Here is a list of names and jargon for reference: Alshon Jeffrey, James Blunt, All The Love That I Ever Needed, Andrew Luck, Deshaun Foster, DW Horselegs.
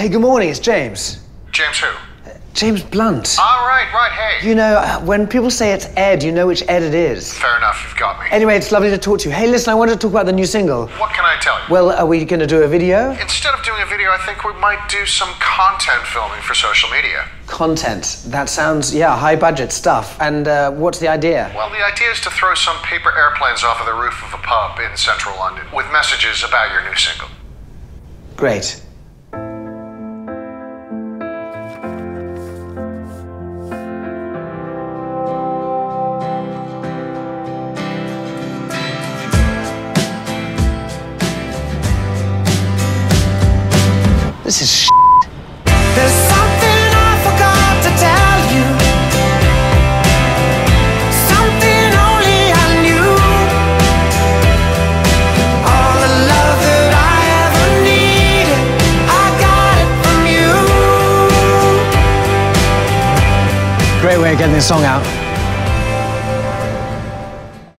Hey, good morning, it's James. James who? James Blunt. All right, hey. You know, when people say it's Ed, you know which Ed it is. Fair enough, you've got me. Anyway, it's lovely to talk to you. Hey, listen, I wanted to talk about the new single. What can I tell you? Well, are we going to do a video? Instead of doing a video, I think we might do some content filming for social media. Content? That sounds, yeah, high-budget stuff. And what's the idea? Well, the idea is to throw some paper airplanes off of the roof of a pub in central London with messages about your new single. Great. This is shit. There's something I forgot to tell you, something only I knew. All the love that I ever needed, I got it from you. Great way of getting this song out.